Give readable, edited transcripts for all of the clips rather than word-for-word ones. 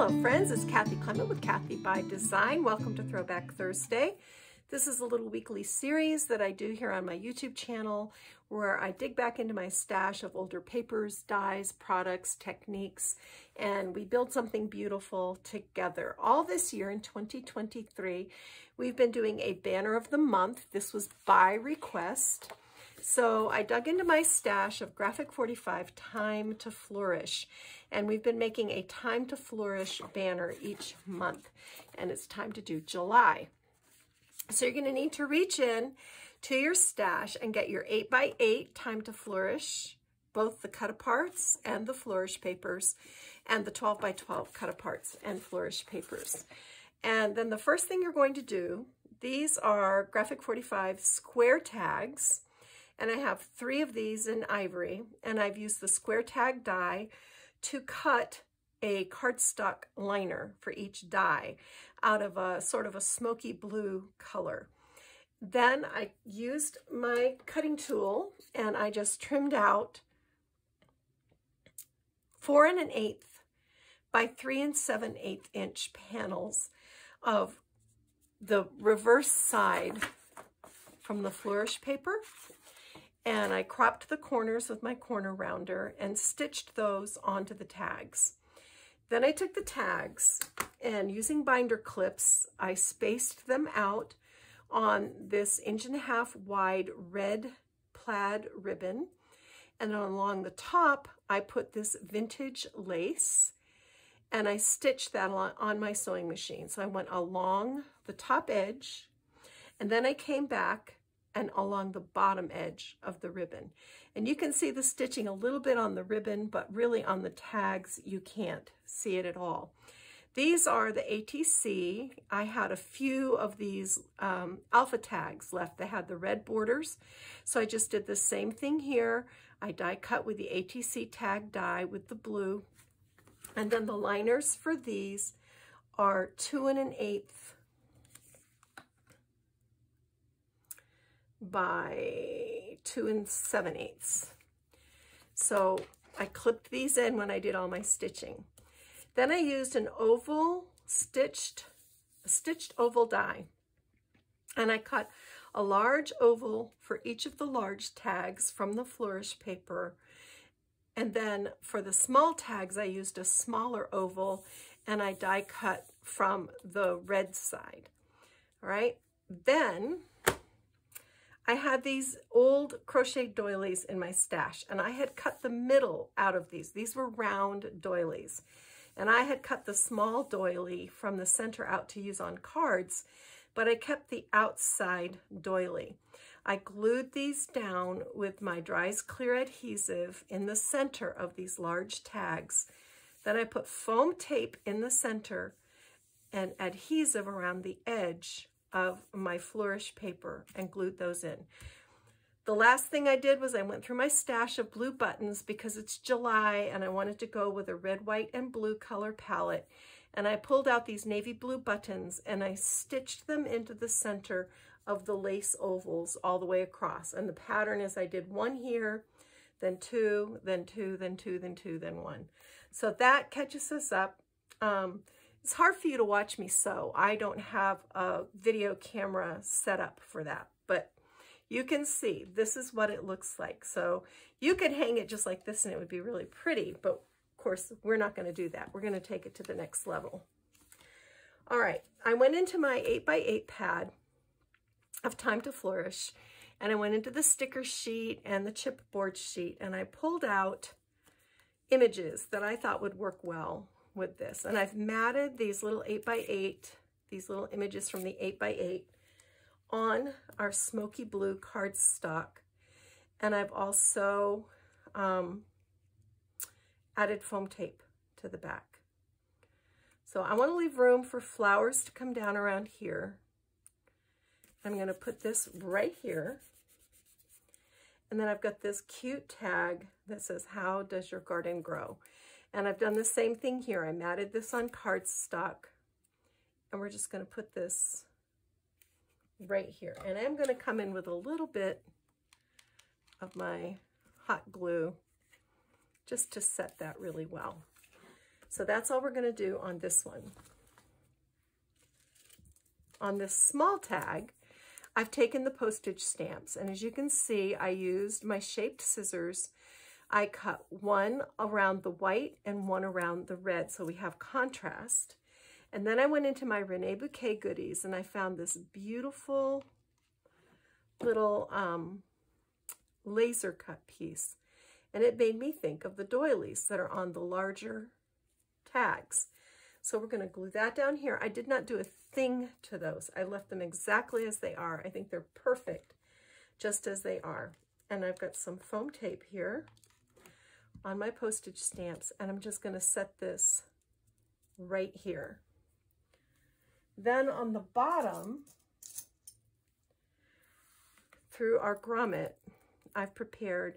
Hello friends, it's Kathy Clement with Kathy by Design. Welcome to Throwback Thursday. This is a little weekly series that I do here on my YouTube channel where I dig back into my stash of older papers, dyes, products, techniques, and we build something beautiful together. All this year in 2023, we've been doing a banner of the month. This was by request. So I dug into my stash of Graphic 45, Time to Flourish, and we've been making a Time to Flourish banner each month, and it's time to do July. So you're going to need to reach in to your stash and get your 8x8 Time to Flourish, both the cut-aparts and the flourish papers, and the 12x12 cut-aparts and flourish papers. And then the first thing you're going to do, these are Graphic 45 square tags, and I have 3 of these in ivory, and I've used the square tag die to cut a cardstock liner for each die out of a sort of a smoky blue color. Then I used my cutting tool and I just trimmed out 4 1/8 by 3 7/8 inch panels of the reverse side from the flourish paper. And I cropped the corners with my corner rounder and stitched those onto the tags. Then I took the tags and using binder clips, I spaced them out on this 1.5 inch wide red plaid ribbon. And along the top, I put this vintage lace and I stitched that on my sewing machine. So I went along the top edge and then I came back and along the bottom edge of the ribbon. And you can see the stitching a little bit on the ribbon, but really on the tags, you can't see it at all. These are the ATC. I had a few of these alpha tags left. They had the red borders. So I just did the same thing here. I die cut with the ATC tag die with the blue. And then the liners for these are 2 1/8 by 2 7/8. So I clipped these in when I did all my stitching. Then I used an oval stitched oval die, and I cut a large oval for each of the large tags from the flourish paper. And then for the small tags, I used a smaller oval and I die cut from the red side. All right, then I had these old crochet doilies in my stash, and I had cut the middle out of these. These were round doilies, and I had cut the small doily from the center out to use on cards, but I kept the outside doily. I glued these down with my Dry's Clear adhesive in the center of these large tags. Then I put foam tape in the center and adhesive around the edge of my flourish paper and glued those in. The last thing I did was I went through my stash of blue buttons because it's July and I wanted to go with a red, white, and blue color palette. And I pulled out these navy blue buttons and I stitched them into the center of the lace ovals all the way across. And the pattern is I did 1 here, then 2, then 2, then 2, then 2, then 1. So that catches us up. It's hard for you to watch me sew. I don't have a video camera set up for that, but you can see this is what it looks like. So you could hang it just like this and it would be really pretty, but of course we're not going to do that. We're going to take it to the next level. All right, I went into my 8x8 pad of Time to Flourish and I went into the sticker sheet and the chipboard sheet and I pulled out images that I thought would work well with this. And I've matted these little 8x8, these little images from the 8x8 on our smoky blue cardstock. And I've also added foam tape to the back. So I want to leave room for flowers to come down around here. I'm going to put this right here. And then I've got this cute tag that says, "How does your garden grow?" And I've done the same thing here. I matted this on cardstock, and we're just going to put this right here. And I'm going to come in with a little bit of my hot glue just to set that really well. So that's all we're going to do on this one. On this small tag, I've taken the postage stamps, and as you can see, I used my shaped scissors. I cut one around the white and one around the red, so we have contrast. And then I went into my Renee Bouquet goodies, and I found this beautiful little laser cut piece. And it made me think of the doilies that are on the larger tags. So we're going to glue that down here. I did not do a thing to those. I left them exactly as they are. I think they're perfect just as they are. And I've got some foam tape here on my postage stamps, and I'm just going to set this right here. Then on the bottom, through our grommet, I've prepared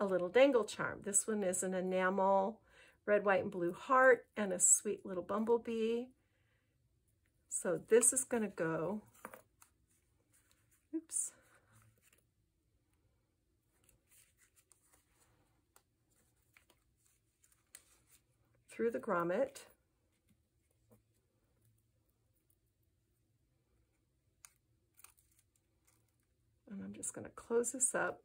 a little dangle charm. This one is an enamel red, white, and blue heart and a sweet little bumblebee. So this is going to go, oops. Through the grommet. And I'm just going to close this up,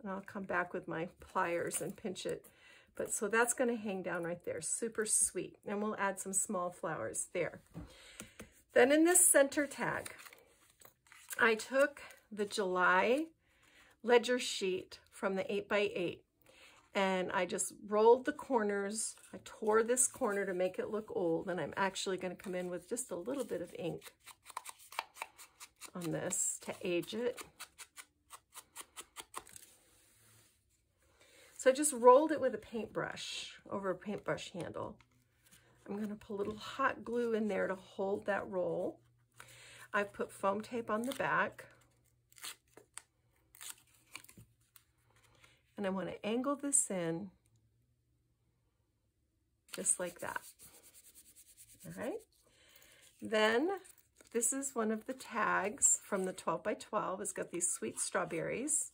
and I'll come back with my pliers and pinch it. But so that's going to hang down right there, super sweet. And we'll add some small flowers there. Then in this center tag, I took the July ledger sheet from the 8x8. And I just rolled the corners. I tore this corner to make it look old, and I'm actually going to come in with just a little bit of ink on this to age it. So I just rolled it with a paintbrush over a paintbrush handle. I'm going to put a little hot glue in there to hold that roll. I've put foam tape on the back. And I want to angle this in just like that. All right. Then this is one of the tags from the 12x12. It's got these sweet strawberries.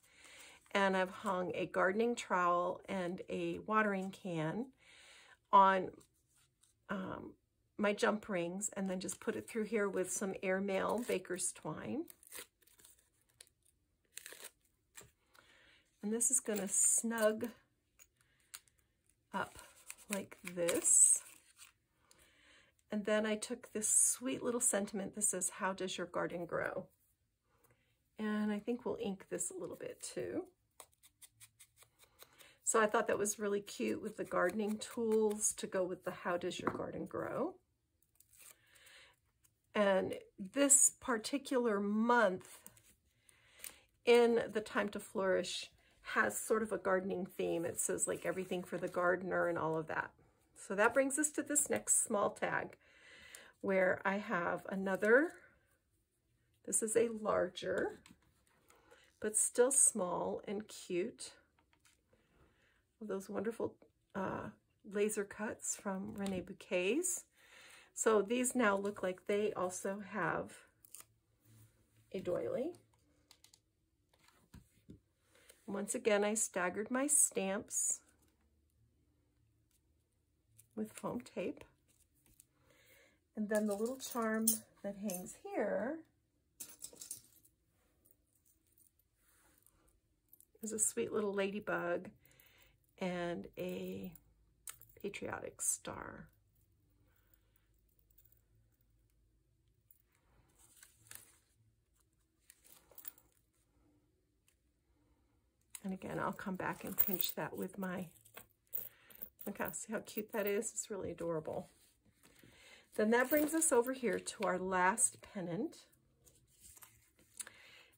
And I've hung a gardening trowel and a watering can on my jump rings, and then just put it through here with some airmail baker's twine. And this is going to snug up like this. And then I took this sweet little sentiment that says, "How does your garden grow?" And I think we'll ink this a little bit too. So I thought that was really cute with the gardening tools to go with the "How does your garden grow?" And this particular month in the Time to Flourish has sort of a gardening theme. It says like everything for the gardener and all of that. So that brings us to this next small tag, where I have another, this is a larger, but still small and cute, those wonderful laser cuts from Renee Bouquet's. So these now look like they also have a doily. Once again, I staggered my stamps with foam tape. And then the little charm that hangs here is a sweet little ladybug and a patriotic star. And again, I'll come back and pinch that with my, okay, see how cute that is? It's really adorable. Then that brings us over here to our last pennant.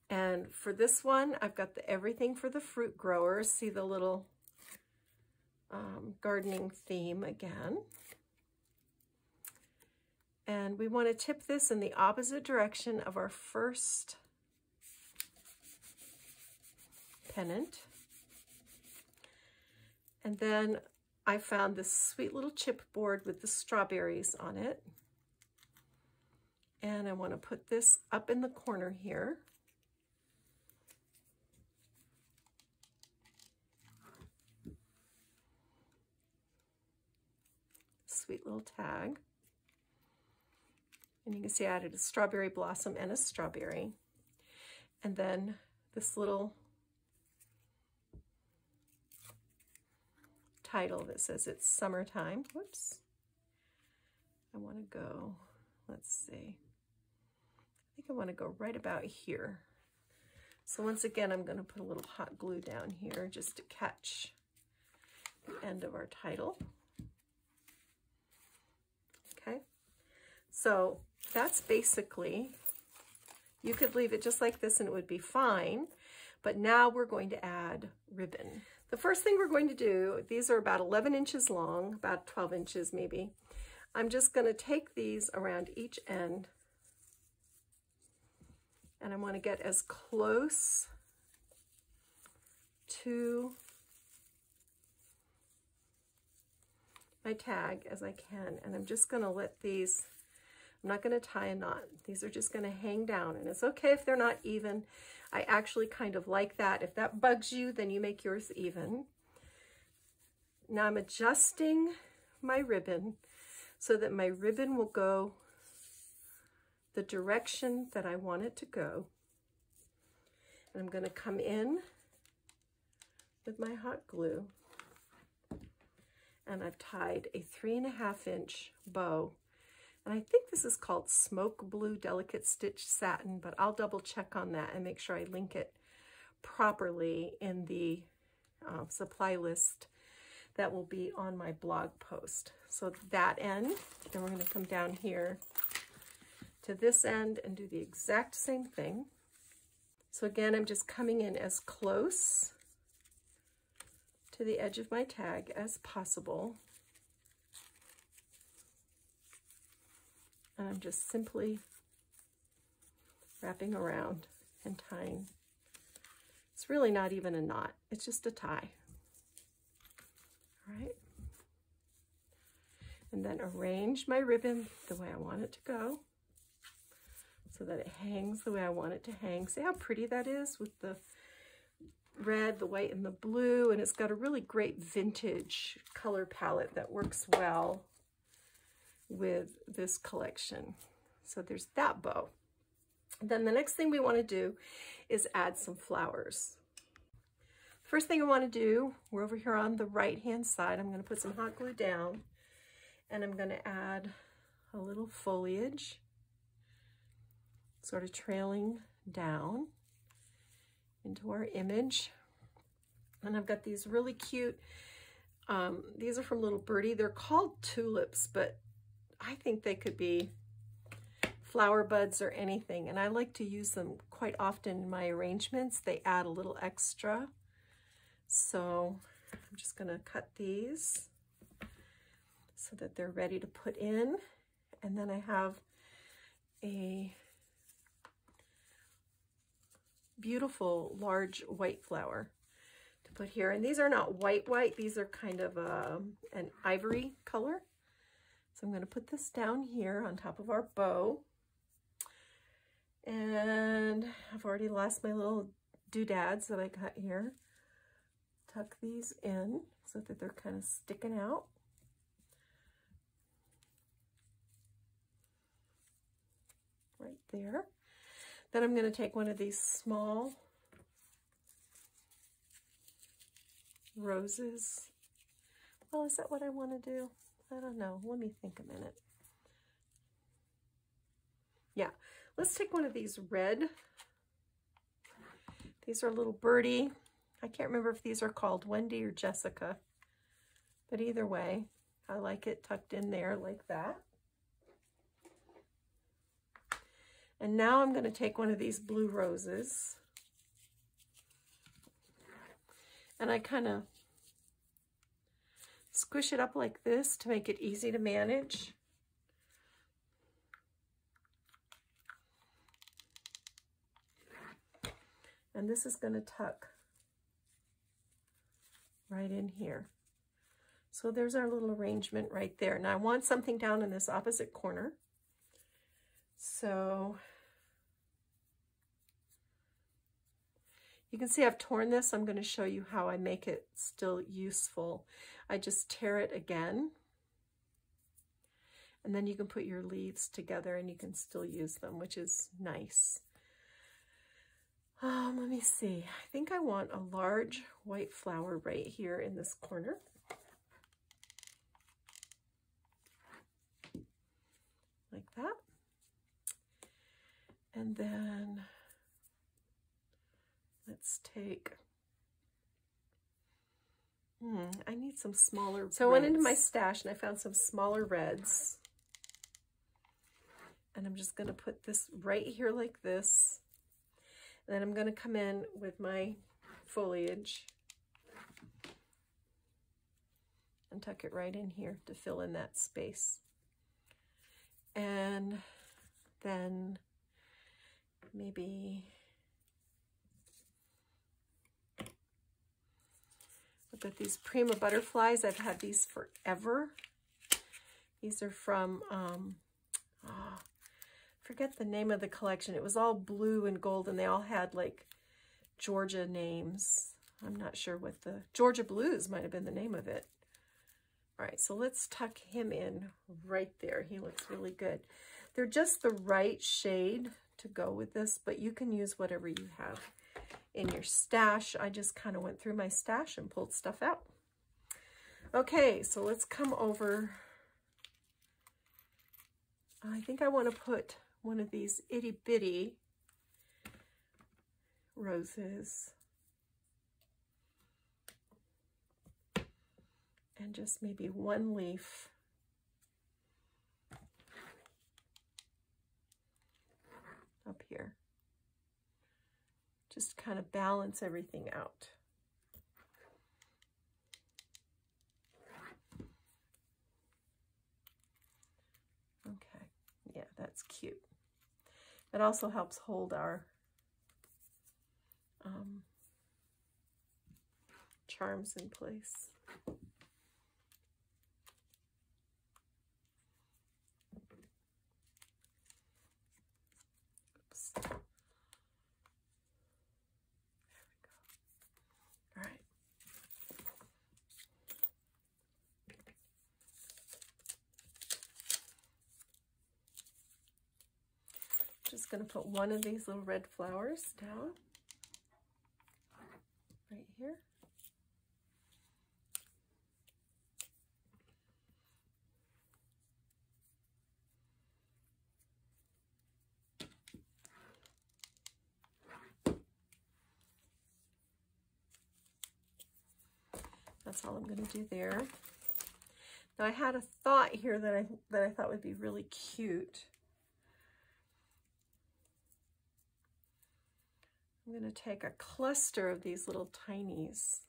And for this one, I've got the everything for the fruit growers. See the little gardening theme again. And we want to tip this in the opposite direction of our first pennant. And then I found this sweet little chipboard with the strawberries on it. And I want to put this up in the corner here. sweet little tag. And you can see I added a strawberry blossom and a strawberry. And then this little title that says it's summertime. Whoops. I want to go, let's see. I think I want to go right about here. So once again, I'm going to put a little hot glue down here just to catch the end of our title. Okay. So that's basically, you could leave it just like this and it would be fine. But now we're going to add ribbon. The first thing we're going to do, these are about 11 inches long, about 12 inches maybe. I'm just going to take these around each end. And I want to get as close to my tag as I can. And I'm just going to let these, I'm not going to tie a knot. These are just going to hang down. And it's okay if they're not even. I actually kind of like that. If that bugs you, then you make yours even. Now I'm adjusting my ribbon so that my ribbon will go the direction that I want it to go. And I'm going to come in with my hot glue, and I've tied a 3.5 inch bow. And I think this is called Smoke Blue Delicate Stitch Satin, but I'll double check on that and make sure I link it properly in the supply list that will be on my blog post. So that end, then we're going to come down here to this end and do the exact same thing. So again, I'm just coming in as close to the edge of my tag as possible. And I'm just simply wrapping around and tying. It's really not even a knot, it's just a tie. All right. And then arrange my ribbon the way I want it to go, so that it hangs the way I want it to hang. See how pretty that is with the red, the white, and the blue, and it's got a really great vintage color palette that works well with this collection. So there's that bow. Then the next thing we want to do is add some flowers. First thing I want to do, we're over here on the right-hand side. I'm going to put some hot glue down, and I'm going to add a little foliage, sort of trailing down into our image. And I've got these really cute, these are from Little Birdie. They're called tulips, but I think they could be flower buds or anything. And I like to use them quite often in my arrangements. They add a little extra. So I'm just gonna cut these so that they're ready to put in. And then I have a beautiful large white flower to put here. And these are not white, these are kind of an ivory color. So I'm going to put this down here on top of our bow. And I've already lost my little doodads that I got here. Tuck these in so that they're kind of sticking out. Right there. Then I'm going to take one of these small roses. Well, is that what I want to do? I don't know. Let me think a minute. Yeah, let's take one of these red. These are Little Birdie. I can't remember if these are called Wendy or Jessica, but either way, I like it tucked in there like that. And now I'm going to take one of these blue roses, and I kind of squish it up like this to make it easy to manage. And this is going to tuck right in here. So there's our little arrangement right there. Now I want something down in this opposite corner. So you can see I've torn this. I'm going to show you how I make it still useful. I just tear it again And then you can put your leaves together and you can still use them, which is nice. Let me see. I think I want a large white flower right here in this corner. Like that. And then let's take... I need some smaller reds. So I went into my stash and I found some smaller reds. And I'm just going to put this right here like this. And then I'm going to come in with my foliage and tuck it right in here to fill in that space. And then maybe look at these Prima butterflies. I've had these forever. These are from, forget the name of the collection. It was all blue and gold, and they all had like Georgia names. I'm not sure what the, Georgia Blues might have been the name of it. All right, so let's tuck him in right there. He looks really good. They're just the right shade to go with this, but you can use whatever you have in your stash. I just kind of went through my stash and pulled stuff out. Okay, so let's come over. I think I want to put one of these itty bitty roses and just maybe one leaf. Up here. Just kind of balance everything out. Okay, yeah, that's cute. It also helps hold our charms in place. There we go. All right. Just going to put one of these little red flowers down right here. That's all I'm going to do there. Now I had a thought here that I thought would be really cute. I'm going to take a cluster of these little tinies.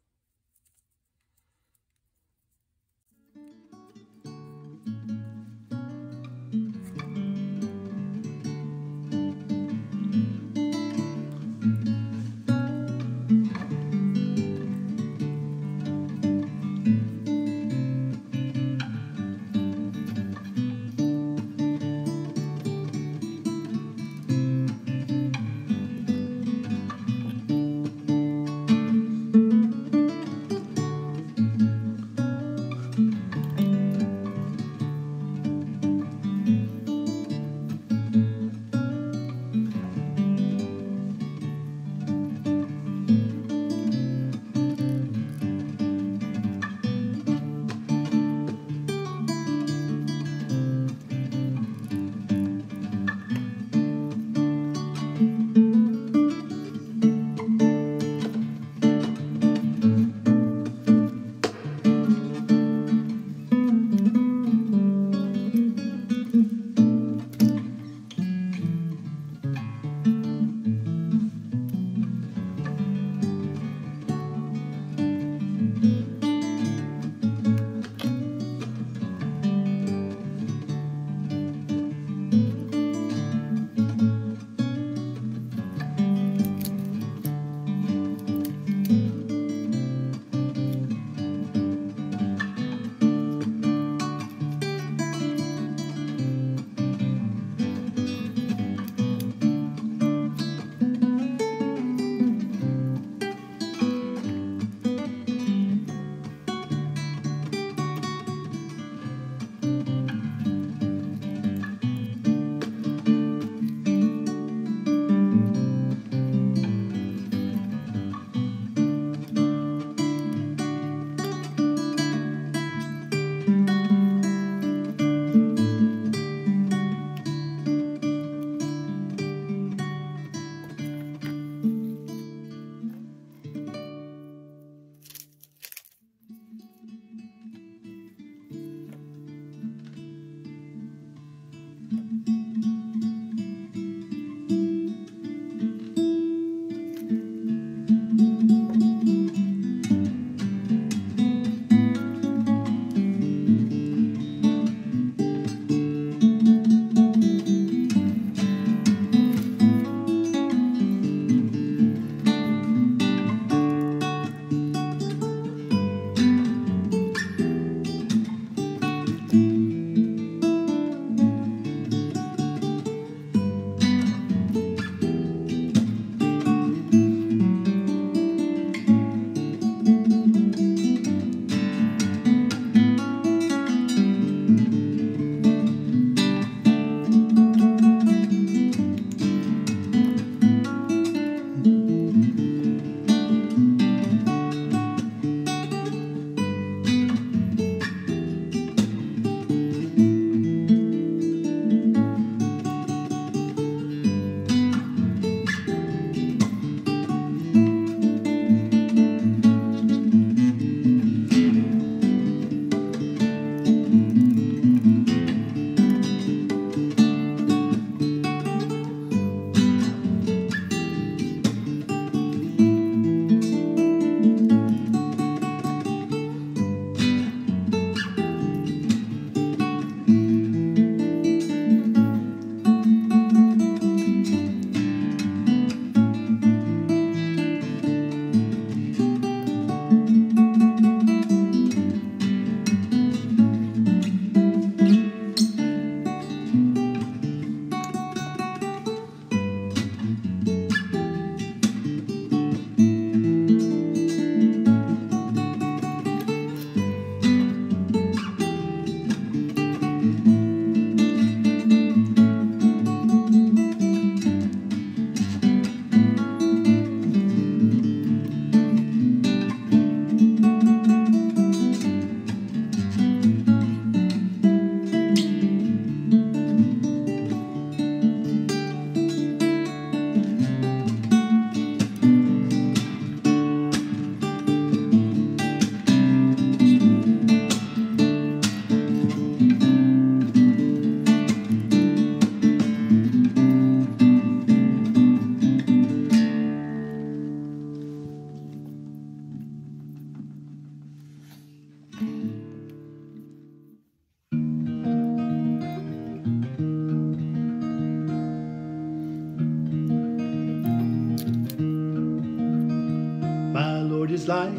feels like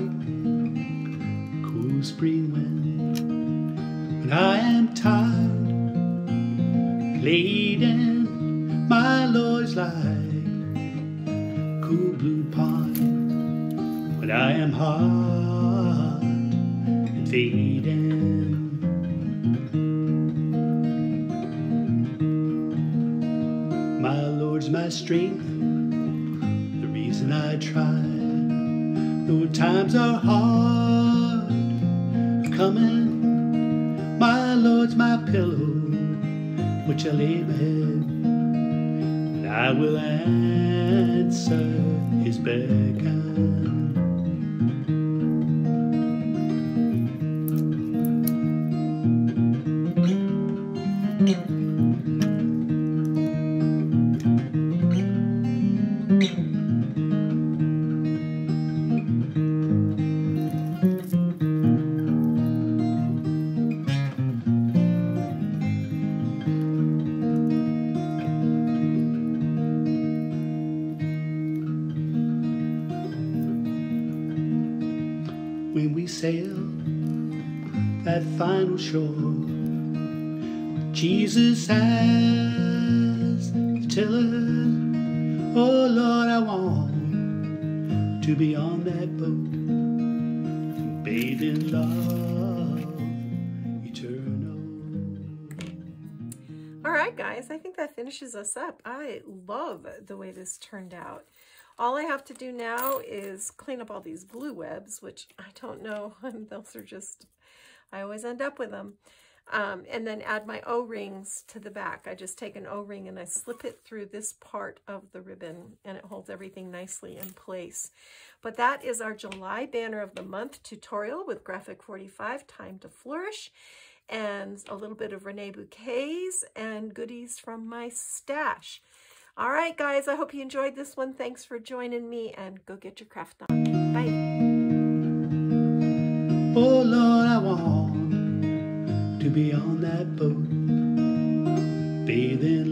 cool spring wind. But I am tired laden my Lord's light, cool blue pond. But I am hot and faded. My strength, the reason I try, though times are hard coming. My Lord's my pillow, which I lay my head, and I will answer his beckon. When we sail that final shore, Jesus has the tiller. Oh Lord, I want to be on that boat, bathed in love eternal. All right, guys, I think that finishes us up. I love the way this turned out. All I have to do now is clean up all these glue webs, which I don't know. Those are just, I always end up with them. And then add my O-rings to the back. I just take an O-ring and I slip it through this part of the ribbon and it holds everything nicely in place. But that is our July Banner of the Month tutorial with Graphic 45, Time to Flourish, and a little bit of Renee Bouquet's and goodies from my stash. All right, guys, I hope you enjoyed this one. Thanks for joining me, and go get your craft on. Bye. Oh, Lord, I want to be on that boat, bathing.